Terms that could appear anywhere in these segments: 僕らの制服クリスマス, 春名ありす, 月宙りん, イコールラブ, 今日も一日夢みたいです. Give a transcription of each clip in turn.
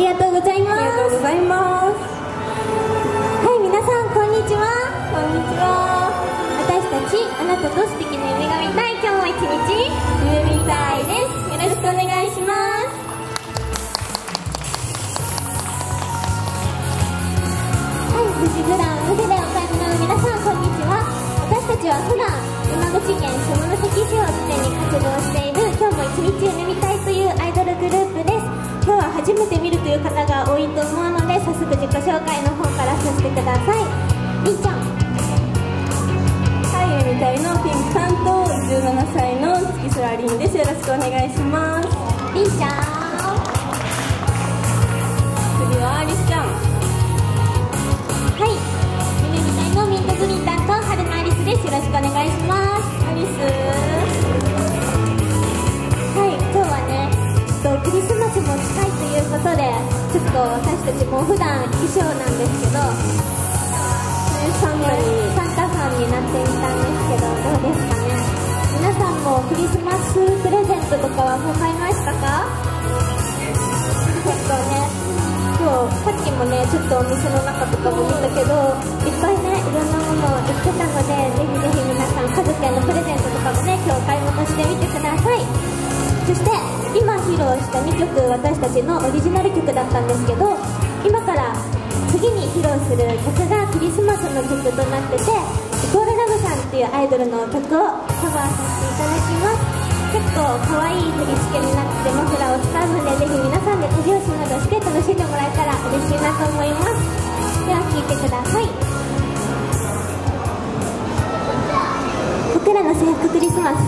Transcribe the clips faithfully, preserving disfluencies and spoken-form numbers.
りがとうございます。ありがとうございます。はい、皆さんこんにちは。こんにちは。私たちあなたと素敵な夢が見たい。今日も一日夢みたいです。よろしくお願いします。はい、富士グランムフでお帰りの皆さんこんにちは。私たちは普段山口県下関市を拠点に活動している今日も一日夢みたいというアイドルグループです。今日は初めて見るという方が多いと思うので、早速自己紹介の方からさせてください。みーちゃん。はい、みたいのピンクさんとじゅうななさいの月空凛です。よろしくお願いします。りーちゃん。次はりすちゃん。はい、みみたいのミントグリーン担当春菜ありすです。よろしくお願いします。ありす。はい、今日はね。クリスマスも近いということで、ちょっと私たちも普段衣装なんですけど、サンタにサンタさんになってみたんですけど、どうですかね。皆さんもクリスマスプレゼントとかはもう買いましたか？結構ね、今日さっきもね、ちょっとお店の中とかも見たけど、いっぱいね、いろんなものを売ってたので、ぜひぜひ皆さん家族へのプレゼントとかもね、今日お買い物してみてください。そして今披露したにきょく、私たちのオリジナル曲だったんですけど、今から次に披露する曲がクリスマスの曲となってて、イコールラブさんっていうアイドルの曲をカバーさせていただきます。結構可愛い振り付けになってて、マフラーを使うので、ぜひ皆さんで手拍子などして楽しんでもらえたら嬉しいなと思います。では聴いてください。僕らの制服クリスマス。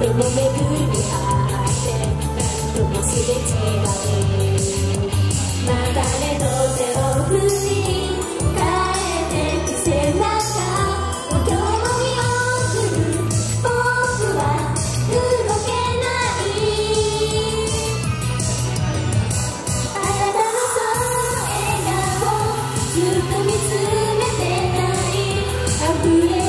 でも巡り合って何ともすべては流れの手を振り変えてく背中を今日に送る僕は動けないあなたのその笑顔ずっと見つめてない溢れ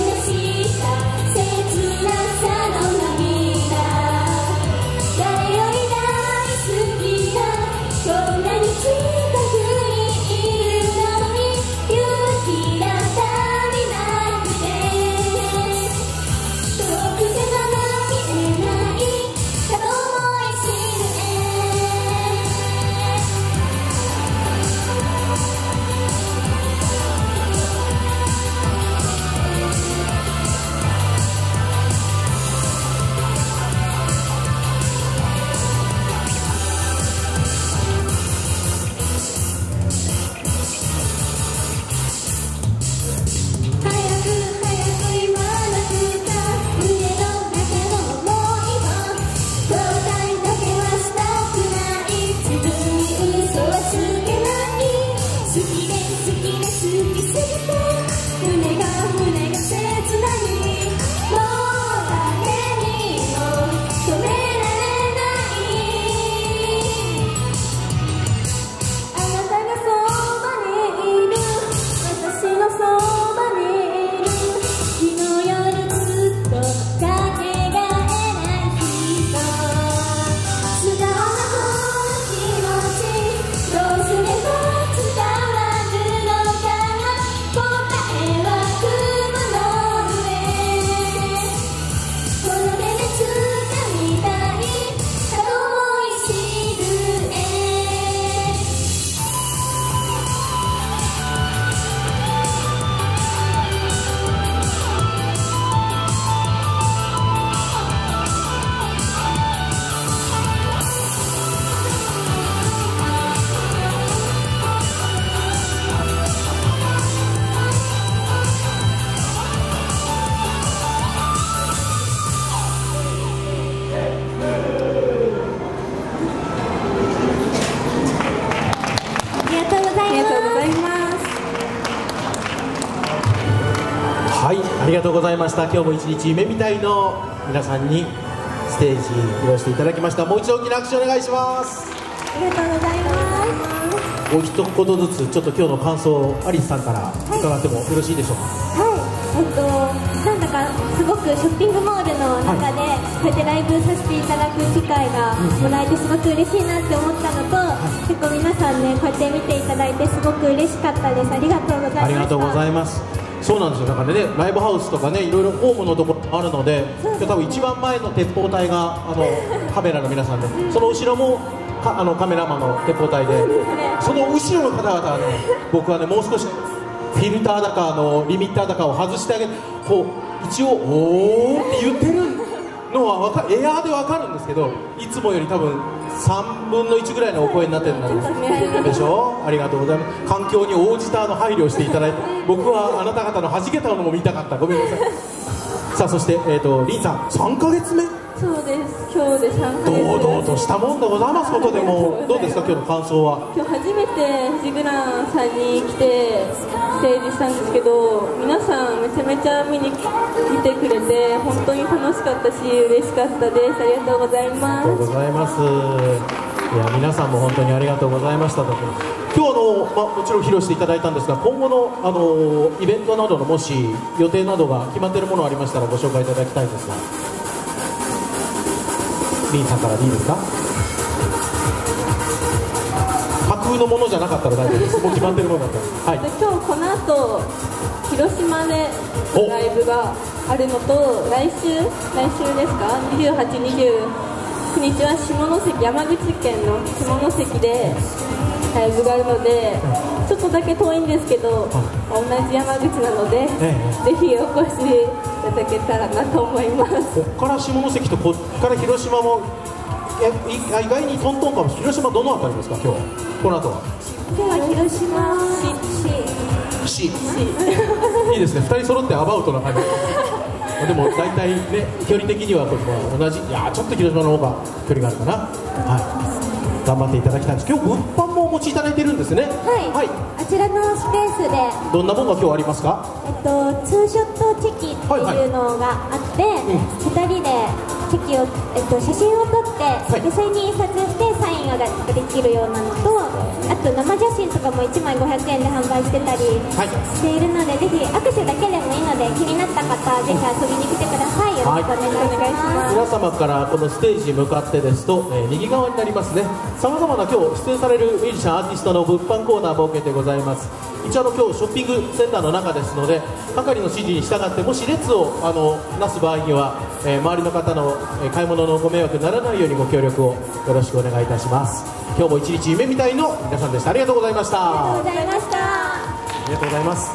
ありがとうございました。今日も一日夢みたいの皆さんにステージ披露していただきました。もう一度大きな拍手お願いします。ありがとうございます。お一言ずつちょっと今日の感想をアリスさんから伺ってもよろしいでしょうか。はい。えっとなんだかすごくショッピングモールの中でこうやってライブさせていただく機会がもらえてすごく嬉しいなって思ったのと、はい、結構皆さんねこうやって見ていただいてすごく嬉しかったです。ありがとうございました。ありがとうございます。そうなんですよ。だからね、ライブハウスとかね、いろいろホームのところあるので、今日多分一番前の鉄砲隊があのカメラの皆さんで、その後ろもあのカメラマンの鉄砲隊で、その後ろの方々はね、僕はねもう少しフィルターだかあのリミッターだかを外してあげて、こう一応おーって言ってるのはわかエアーでわかるんですけど、いつもより多分さんぶんのいちぐらいのお声になってるんですでしょ。ありがとうございます。環境に応じたあの配慮をしていただいて、僕はあなた方の弾けたのも見たかった。ごめんなさいさあそして、えー、とりんさんさんかげつめそうです。今日でさんかげつめ堂々としたもんでございますことでもどうですか今日の感想は。今日初めてフジグランさんに来てステージしたんですけど、皆さんめちゃめちゃ見に来てくれて本当に楽しかったし嬉しかったです。ありがとうございます。ありがとうございます。いや皆さんも本当にありがとうございましたと。今日の、まあ、もちろん披露していただいたんですが、今後の、あのー、イベントなどのもし予定などが決まっているものがありましたらご紹介いただきたいんですが、リンさんからでいいですか。架空のものじゃなかったら大丈夫です。もう決まってるものだったら、はい、今日この後広島でライブがあるのと、来週来週ですかにじゅうはち、にじゅうくにちは下関、山口県の下関でライブがあるので、ちょっとだけ遠いんですけど、同じ山口なので、ええ、ぜひお越しいただけたらなと思います。ここから下関とこっから広島も意外にトントンかも。広島どの辺りですか今日この後は。今日は広島市市いいですね。ふたり揃ってアバウトな感じでも大体ね、距離的にはこれ同じ、いやちょっと広島の方が距離があるかな、はい、頑張っていただきたいんです。今日物販もお持ちいただいてるんですね。はい、はい、あちらのスペースでどんなものが今日ありますか。えっと、ツーショットチェキっていうのがあって、ふたりでチェキを、えっと、写真を撮って、はい、実際に印刷してサインができるようなのと、あと生写真とかもいちまいごひゃくえんで販売してたりしているので、はい、ぜひ握手だけでもいいので気になった方、ぜひ遊びに来てください。よろしくお願いします。皆様からこのステージに向かってですと、えー、右側になりますね。さまざまな今日出演されるミュージシャン、アーティストの物販コーナーも設けてございます。一応今日ショッピングセンターの中ですので、係の指示に従ってもし列をあのなす場合には、えー、周りの方の買い物のご迷惑にならないようにご協力をよろしくお願いいたします。今日も一日夢みたいの皆さんでした。ありがとうございました。ありがとうございました。ありがとうございます。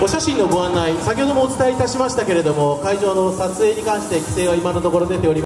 お写真のご案内、先ほどもお伝えいたしましたけれども、会場の撮影に関して規制は今のところ出ております。